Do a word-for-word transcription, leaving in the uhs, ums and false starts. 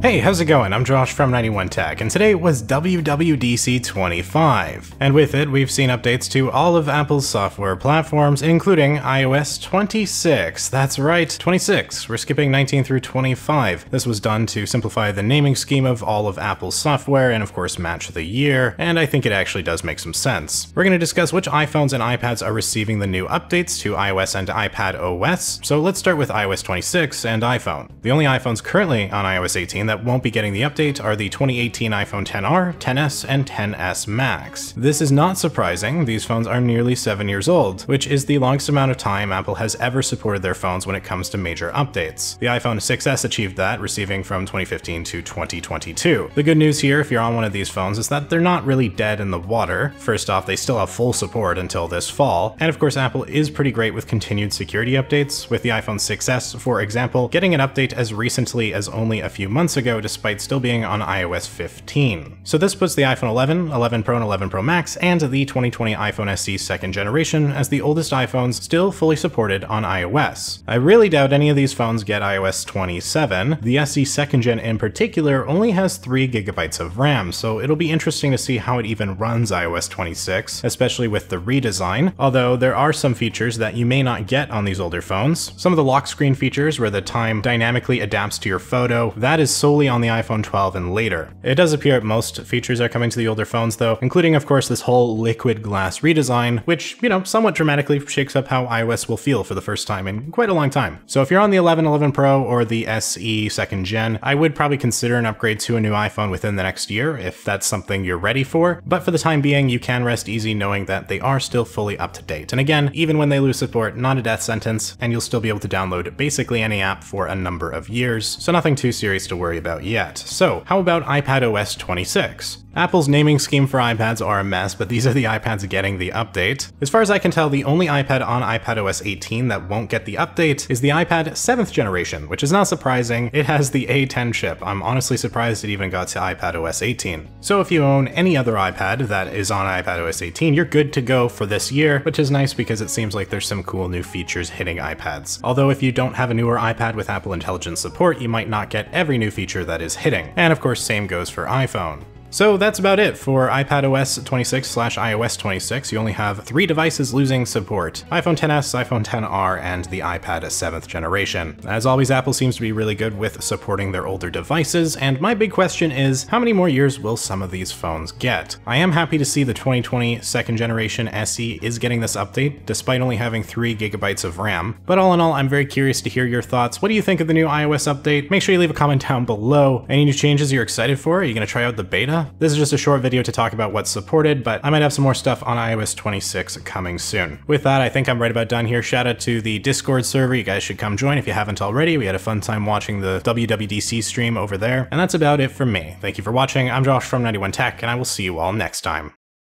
Hey, how's it going? I'm Josh from ninety-one tech, and today was W W D C twenty-five. And with it, we've seen updates to all of Apple's software platforms, including i O S twenty-six. That's right, twenty-six. We're skipping nineteen through twenty-five. This was done to simplify the naming scheme of all of Apple's software and, of course, match the year, and I think it actually does make some sense. We're going to discuss which iPhones and iPads are receiving the new updates to iOS and iPadOS, so let's start with i O S twenty-six and iPhone. The only iPhones currently on i O S eighteen that won't be getting the update are the twenty eighteen iPhone X R, X S, and X S Max. This is not surprising. These phones are nearly seven years old, which is the longest amount of time Apple has ever supported their phones when it comes to major updates. The iPhone six S achieved that, receiving from twenty fifteen to twenty twenty-two. The good news here, if you're on one of these phones, is that they're not really dead in the water. First off, they still have full support until this fall, and of course Apple is pretty great with continued security updates, with the iPhone six S, for example, getting an update as recently as only a few months ago despite still being on i O S fifteen. So this puts the iPhone eleven, eleven Pro and eleven Pro Max, and the twenty twenty iPhone S E second generation as the oldest iPhones still fully supported on iOS. I really doubt any of these phones get i O S twenty-seven. The S E second gen in particular only has three gigabytes of RAM, so it'll be interesting to see how it even runs i O S twenty-six, especially with the redesign, although there are some features that you may not get on these older phones. Some of the lock screen features where the time dynamically adapts to your photo, that is solely on the iPhone twelve and later. It does appear most features are coming to the older phones though, including of course this whole liquid glass redesign, which, you know, somewhat dramatically shakes up how iOS will feel for the first time in quite a long time. So if you're on the eleven, eleven Pro, or the S E second gen, I would probably consider an upgrade to a new iPhone within the next year if that's something you're ready for, but for the time being you can rest easy knowing that they are still fully up to date. And again, even when they lose support, not a death sentence, and you'll still be able to download basically any app for a number of years, so nothing too serious to worry about yet. So how about i Pad O S twenty-six? Apple's naming scheme for iPads are a mess, but these are the iPads getting the update. As far as I can tell, the only iPad on i Pad O S eighteen that won't get the update is the iPad seventh generation, which is not surprising. It has the A ten chip. I'm honestly surprised it even got to i Pad O S eighteen. So if you own any other iPad that is on i Pad O S eighteen, you're good to go for this year, which is nice because it seems like there's some cool new features hitting iPads. Although if you don't have a newer iPad with Apple Intelligence support, you might not get every new feature that is hitting. And of course, same goes for iPhone. So that's about it for i Pad O S twenty-six slash i O S twenty-six. You only have three devices losing support: iPhone X S, iPhone X R, and the iPad seventh generation. As always, Apple seems to be really good with supporting their older devices, and my big question is, how many more years will some of these phones get? I am happy to see the twenty twenty second generation S E is getting this update, despite only having three gigabytes of RAM. But all in all, I'm very curious to hear your thoughts. What do you think of the new iOS update? Make sure you leave a comment down below. Any new changes you're excited for? Are you gonna try out the beta? This is just a short video to talk about what's supported, but I might have some more stuff on i O S twenty-six coming soon. With that, I think I'm right about done here. Shout out to the Discord server. You guys should come join if you haven't already. We had a fun time watching the W W D C stream over there. And that's about it for me. Thank you for watching. I'm Josh from ninety-one tech, and I will see you all next time.